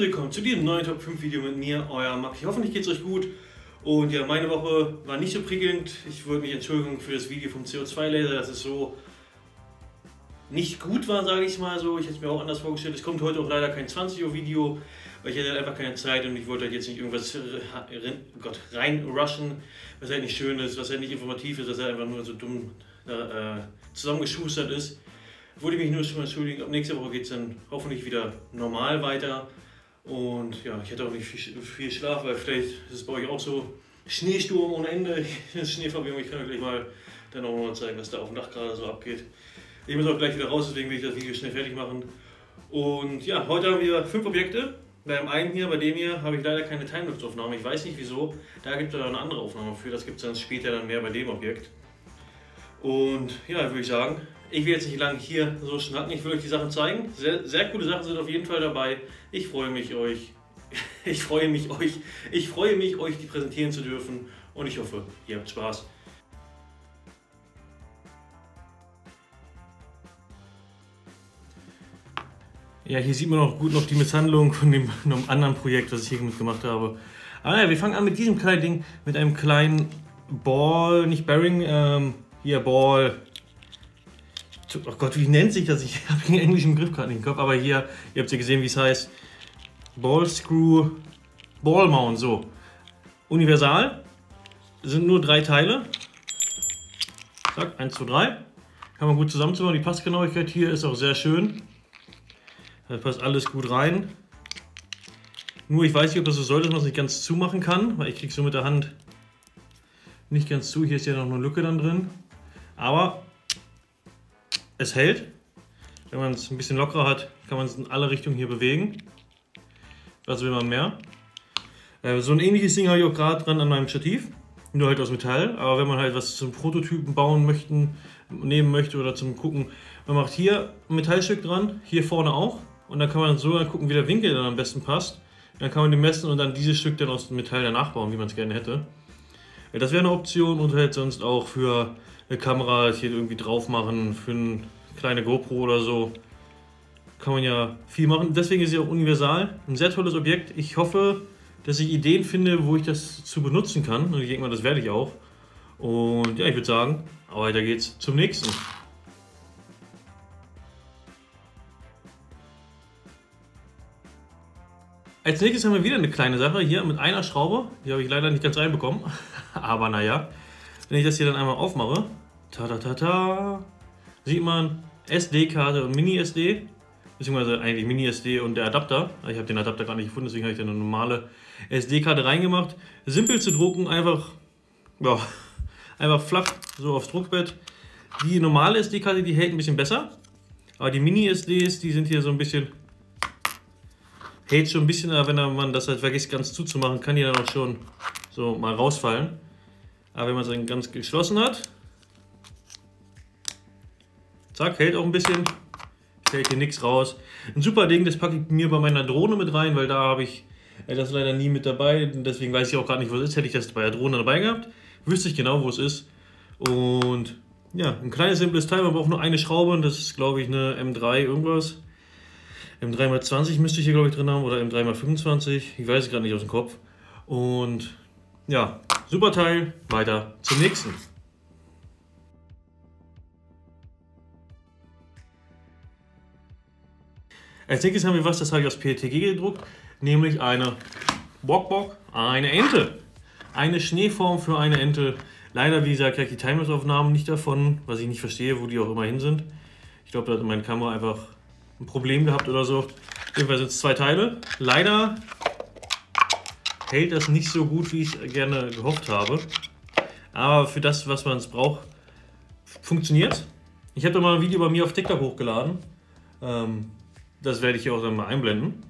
willkommen zu diesem neuen Top 5 Video mit mir, euer Mack. Hoffentlich geht es euch gut. Und ja, meine Woche war nicht so prickelnd. Ich wollte mich entschuldigen für das Video vom CO2-Laser, dass es so nicht gut war, sage ich mal so. Ich hätte es mir auch anders vorgestellt. Es kommt heute auch leider kein 20-Uhr Video, weil ich hätte halt einfach keine Zeit und ich wollte halt jetzt nicht irgendwas reinrushen, was halt nicht schön ist, was halt nicht informativ ist, was halt einfach nur so dumm zusammengeschustert ist. Wollte ich mich nur schon mal entschuldigen. Ab nächster Woche geht es dann hoffentlich wieder normal weiter. Und ja, ich hatte auch nicht viel Schlaf, weil vielleicht ist es bei euch auch so. Schneesturm ohne Ende, Schneeverwirrung. Ich kann euch gleich mal dann auch noch zeigen, was da auf dem Dach gerade so abgeht. Ich muss auch gleich wieder raus, deswegen will ich das Video schnell fertig machen. Und ja, heute haben wir 5 Objekte. Bei dem einen hier, bei dem hier, habe ich leider keine Timelapse-Aufnahme. Ich weiß nicht wieso. Da gibt es eine andere Aufnahme für. Das gibt es dann später dann mehr bei dem Objekt. Und ja, würde ich sagen, ich will jetzt nicht lange hier so schnacken, ich will euch die Sachen zeigen. Sehr, sehr coole Sachen sind auf jeden Fall dabei. Ich freue mich, euch die präsentieren zu dürfen und ich hoffe, ihr habt Spaß. Ja, hier sieht man auch gut noch die Misshandlung von dem anderen Projekt, was ich hier mitgemacht habe. Aber naja, wir fangen an mit diesem kleinen Ding, mit einem kleinen Ball, nicht Bearing, hier Ball. Oh Gott, wie nennt sich das? Ich habe den englischen Begriff gerade nicht im Kopf, aber hier, ihr habt ja gesehen, wie es heißt. Ball Screw, Ball Mount, so. Universal, sind nur 3 Teile. Zack, 1, 2, 3. Kann man gut zusammenzubauen. Die Passgenauigkeit hier ist auch sehr schön. Da passt alles gut rein. Nur ich weiß nicht, ob das so soll, dass man es nicht ganz zumachen kann, weil ich kriege so mit der Hand nicht ganz zu. Hier ist ja noch eine Lücke dann drin. Aber es hält. Wenn man es ein bisschen lockerer hat, kann man es in alle Richtungen hier bewegen. Was will man mehr? So ein ähnliches Ding habe ich auch gerade dran an meinem Stativ. Nur halt aus Metall. Aber wenn man halt was zum Prototypen nehmen möchte oder zum Gucken, man macht hier ein Metallstück dran, hier vorne auch. Und dann kann man so gucken, wie der Winkel dann am besten passt. Dann kann man den messen und dann dieses Stück dann aus dem Metall danach bauen, wie man es gerne hätte. Das wäre eine Option und halt sonst auch für eine Kamera hier irgendwie drauf machen, für eine kleine GoPro oder so. Kann man ja viel machen. Deswegen ist sie auch universal. Ein sehr tolles Objekt. Ich hoffe, dass ich Ideen finde, wo ich das zu benutzen kann. Und ich denke mal, das werde ich auch. Und ja, ich würde sagen, weiter geht's zum nächsten. Als nächstes haben wir wieder eine kleine Sache hier mit einer Schraube. Die habe ich leider nicht ganz reinbekommen. Aber naja, wenn ich das hier dann einmal aufmache, sieht man SD-Karte und Mini-SD, beziehungsweise eigentlich Mini-SD und der Adapter. Ich habe den Adapter gar nicht gefunden, deswegen habe ich da eine normale SD-Karte reingemacht. Simpel zu drucken, einfach, ja, einfach flach so aufs Druckbett. Die normale SD-Karte, die hält ein bisschen besser, aber die Mini-SDs, die sind hier so ein bisschen, hält schon ein bisschen, aber wenn man das halt vergisst ganz zuzumachen, kann die dann auch schon so mal rausfallen. Aber wenn man es dann ganz geschlossen hat, zack, hält auch ein bisschen, fällt hier nichts raus. Ein super Ding, das packe ich mir bei meiner Drohne mit rein, weil da habe ich das leider nie mit dabei. Deswegen weiß ich auch gar nicht, wo es ist. Hätte ich das bei der Drohne dabei gehabt, wüsste ich genau, wo es ist. Und ja, ein kleines, simples Teil, man braucht nur eine Schraube und das ist, glaube ich, eine M3 irgendwas. M3x20 müsste ich hier, glaube ich, drin haben oder M3x25, ich weiß es gerade nicht aus dem Kopf. Und ja, super Teil, weiter zum nächsten. Als nächstes haben wir was, das habe ich aus PETG gedruckt, nämlich eine Bockbock, eine Ente. Eine Schneeform für eine Ente. Leider, wie gesagt, die Timelapse-Aufnahmen nicht davon, was ich nicht verstehe, wo die auch immer hin sind. Ich glaube, da hat meine Kamera einfach ein Problem gehabt oder so. Jedenfalls sind es 2 Teile. Leider hält das nicht so gut, wie ich es gerne gehofft habe. Aber für das, was man es braucht, funktioniert. Ich habe da mal ein Video bei mir auf TikTok hochgeladen. Das werde ich hier auch dann mal einblenden.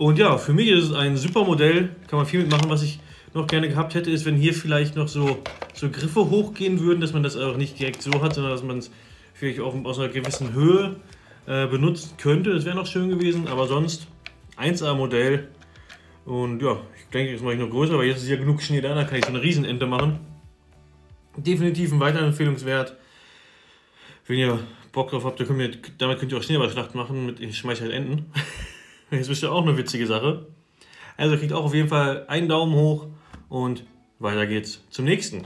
Und ja, für mich ist es ein super Modell, kann man viel mitmachen. Was ich noch gerne gehabt hätte, ist, wenn hier vielleicht noch so Griffe hochgehen würden, dass man das auch nicht direkt so hat, sondern dass man es vielleicht auch aus einer gewissen Höhe benutzen könnte. Das wäre noch schön gewesen, aber sonst 1A Modell. Und ja, ich denke, das mache ich noch größer, weil jetzt ist ja genug Schnee da, dann kann ich so eine Riesenente machen. Definitiv ein weiterer Empfehlungswert. Wenn ihr Bock drauf habt, damit könnt ihr auch Schneeballschlacht machen mit Schmeichelenten. Das ist bestimmt auch eine witzige Sache. Also kriegt auch auf jeden Fall einen Daumen hoch und weiter geht's zum nächsten.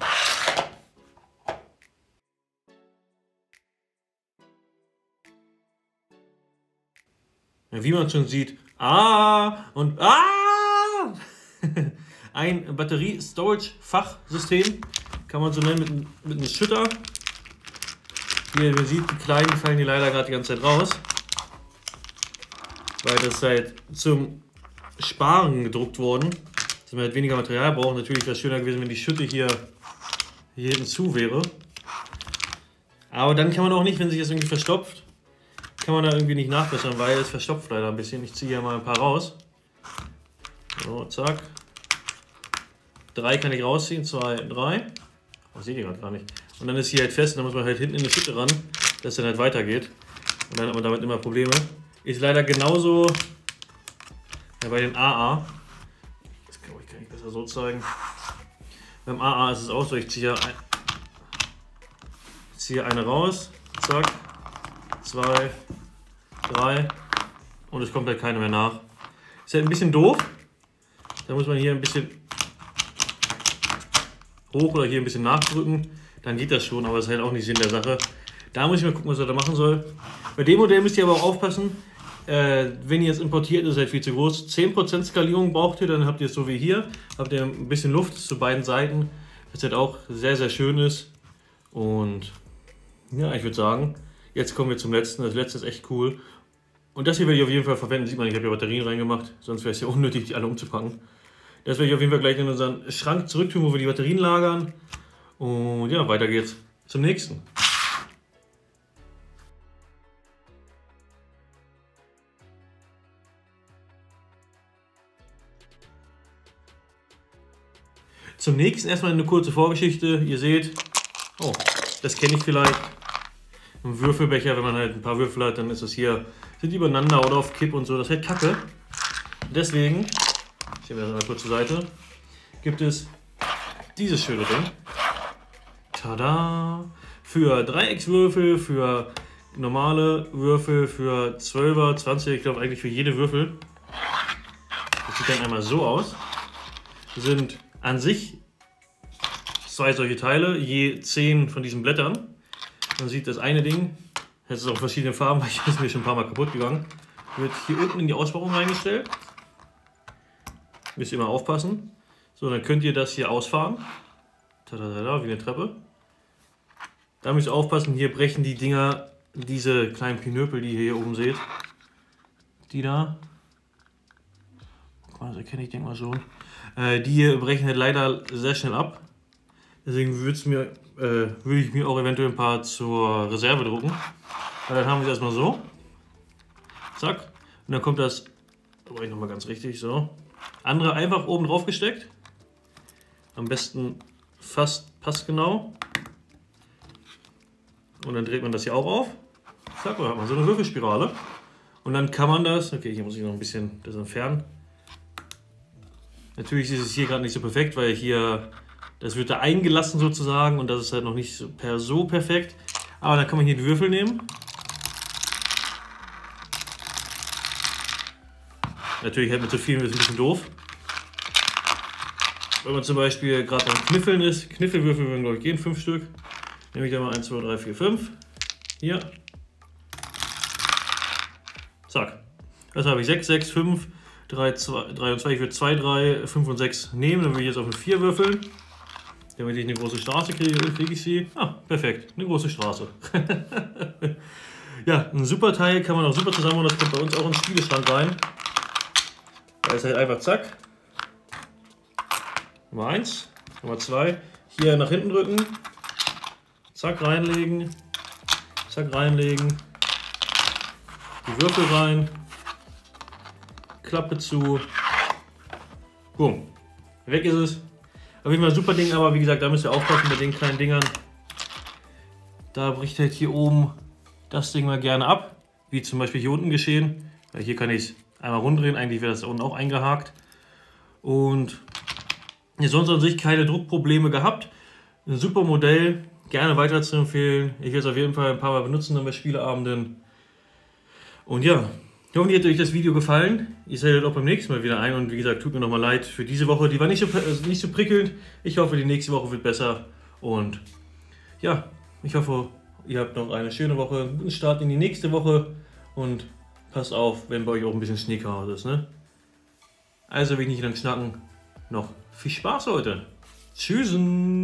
Wie man schon sieht, und ein Batterie-Storage-Fachsystem, kann man so nennen, mit einem Schütter. Wie ihr seht, die kleinen fallen hier leider gerade die ganze Zeit raus, weil das halt zum Sparen gedruckt worden, dass man halt weniger Material braucht. Natürlich wäre es schöner gewesen, wenn die Schütte hier hinten zu wäre. Aber dann kann man auch nicht, wenn sich das irgendwie verstopft, kann man da irgendwie nicht nachbessern, weil es verstopft leider ein bisschen. Ich ziehe hier mal ein paar raus. So, zack. 3 kann ich rausziehen, 2, 3. Oh, seht ihr gerade gar nicht. Und dann ist hier halt fest und dann muss man halt hinten in die Schütte ran, dass dann halt weitergeht. Und dann hat man damit immer Probleme. Ist leider genauso bei den AA. Das glaube ich, kann ich besser so zeigen. Beim AA ist es auch so, ich ziehe eine raus, zack, 2, 3 und es kommt halt keine mehr nach. Ist halt ein bisschen doof. Da muss man hier ein bisschen hoch oder hier ein bisschen nachdrücken. Dann geht das schon, aber das ist halt auch nicht Sinn der Sache. Da muss ich mal gucken, was er da machen soll. Bei dem Modell müsst ihr aber auch aufpassen, wenn ihr es importiert, ist es halt viel zu groß. 10% Skalierung braucht ihr, dann habt ihr es so wie hier. Habt ihr ein bisschen Luft zu beiden Seiten, was halt auch sehr, sehr schön ist. Und ja, ich würde sagen, jetzt kommen wir zum letzten. Das letzte ist echt cool. Und das hier werde ich auf jeden Fall verwenden. Sieht man, ich habe ja Batterien reingemacht, sonst wäre es ja unnötig, die alle umzupacken. Das werde ich auf jeden Fall gleich in unseren Schrank zurück tun, wo wir die Batterien lagern. Und ja, weiter geht's zum nächsten. Zum nächsten erstmal eine kurze Vorgeschichte. Ihr seht, oh, das kenne ich vielleicht. Ein Würfelbecher, wenn man halt ein paar Würfel hat, dann ist das hier, sind die übereinander oder auf Kipp und so, das ist halt kacke. Deswegen, ich nehme das mal kurz zur Seite, gibt es dieses schöne Ding. Tada! Für Dreieckswürfel, für normale Würfel, für 12er, 20er, ich glaube eigentlich für jede Würfel. Das sieht dann einmal so aus. Sind an sich 2 solche Teile, je 10 von diesen Blättern. Man sieht das eine Ding, jetzt ist es auch verschiedene Farben, weil ich ist mir schon ein paar Mal kaputt gegangen. Wird hier unten in die Aussparung reingestellt. Müsst ihr immer aufpassen. So, dann könnt ihr das hier ausfahren. Wie eine Treppe. Da müsst ihr aufpassen, hier brechen die Dinger, diese kleinen Pinöpel, die ihr hier oben seht. Die da. Das erkenne ich, denke mal schon. Die brechen halt leider sehr schnell ab. Deswegen würde ich mir auch eventuell ein paar zur Reserve drucken. Aber dann haben wir es erstmal so. Zack. Und dann kommt das, da war ich nochmal ganz richtig, so. Andere einfach oben drauf gesteckt. Am besten fast passgenau. Und dann dreht man das hier auch auf. Zack, und dann hat man so eine Würfelspirale. Und dann kann man das, okay, hier muss ich noch ein bisschen das entfernen. Natürlich ist es hier gerade nicht so perfekt, weil hier... Das wird da eingelassen sozusagen und das ist halt noch nicht so perfekt. Aber dann kann man hier die Würfel nehmen. Natürlich halt mit so vielen ist es ein bisschen doof. Wenn man zum Beispiel gerade am Kniffeln ist, Kniffelwürfel würden glaube ich gehen, 5 Stück. Nehme ich da mal 1, 2, 3, 4, 5. Hier. Zack. Das habe ich 6, 6, 5, 3, 2, 3 und 2. Ich würde 2, 3, 5 und 6 nehmen. Dann würde ich jetzt auf eine 4 würfeln. Damit ich eine große Straße kriege, kriege ich sie. Ah, perfekt, eine große Straße. Ja, ein super Teil, kann man auch super zusammen machen. Das kommt bei uns auch in den Spielestand rein. Da ist halt einfach zack. Nummer 1, Nummer 2. Hier nach hinten drücken. Zack, reinlegen. Zack, reinlegen. Die Würfel rein. Klappe zu. Boom. Weg ist es. Auf jeden Fall ein super Ding, aber wie gesagt, da müsst ihr aufpassen bei den kleinen Dingern. Da bricht halt hier oben das Ding mal gerne ab, wie zum Beispiel hier unten geschehen. Weil hier kann ich es einmal runddrehen, eigentlich wäre das da unten auch eingehakt. Und sonst an sich keine Druckprobleme gehabt. Ein super Modell, gerne weiter zu empfehlen. Ich werde es auf jeden Fall ein paar Mal benutzen dann bei Spieleabenden. Und ja, ich hoffe, ihr hat euch das Video gefallen. Ihr seid auch beim nächsten Mal wieder ein und wie gesagt, tut mir nochmal leid für diese Woche. Die war nicht so prickelnd. Ich hoffe, die nächste Woche wird besser. Und ja, ich hoffe, ihr habt noch eine schöne Woche, einen guten Start in die nächste Woche. Und passt auf, wenn bei euch auch ein bisschen Schneechaos ist, ne? Also will ich nicht lang schnacken. Noch viel Spaß heute. Tschüssen.